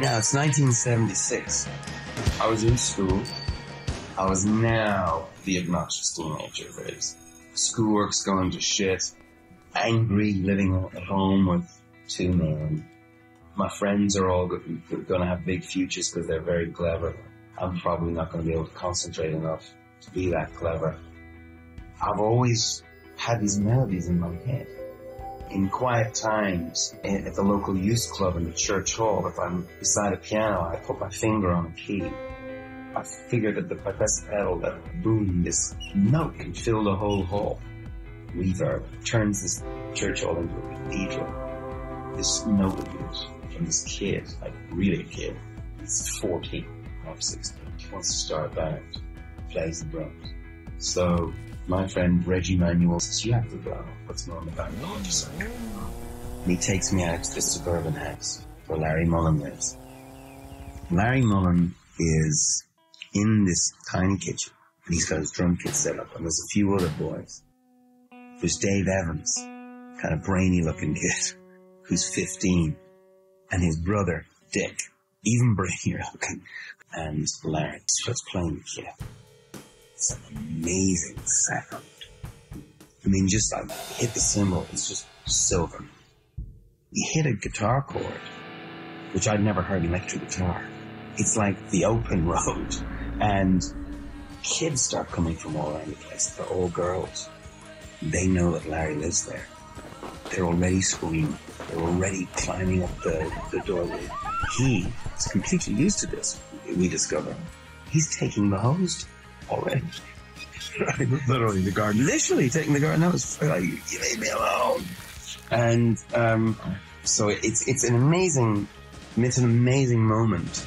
Now it's 1976. I was in school. I was now the obnoxious teenager phase. Schoolwork's going to shit. Angry, living at home with two men. My friends are all going to have big futures because they're very clever. I'm probably not going to be able to concentrate enough to be that clever. I've always had these melodies in my head. In quiet times, at the local youth club in the church hall, if I'm beside a piano, I put my finger on a key. I figured that the best pedal that boomed this note can fill the whole hall. Reverb turns this church hall into a cathedral. This note of yours from this kid, like really a kid, he's 14, I'm 16, he wants to start a band, plays the drums. So my friend Reggie Manuel says, "You have to go. What's more on the back door?" And he takes me out to the suburban house where Larry Mullen lives. Larry Mullen is in this tiny kitchen, and he's got his drum kit set up, and there's a few other boys. There's Dave Evans, kind of brainy looking kid, who's 15, and his brother, Dick, even brainier looking, and Larry starts playing the kit. It's an amazing sound. I mean, just like, hit the cymbal, it's just silver. You hit a guitar chord, which I'd never heard electric guitar. It's like the open road, and kids start coming from all around the place. They're all girls. They know that Larry lives there. They're already screaming. They're already climbing up the doorway. He is completely used to this, we discover. He's taking the hose already. Literally the garden. Literally taking the garden hose. Like, you leave me alone. And so it's an amazing moment.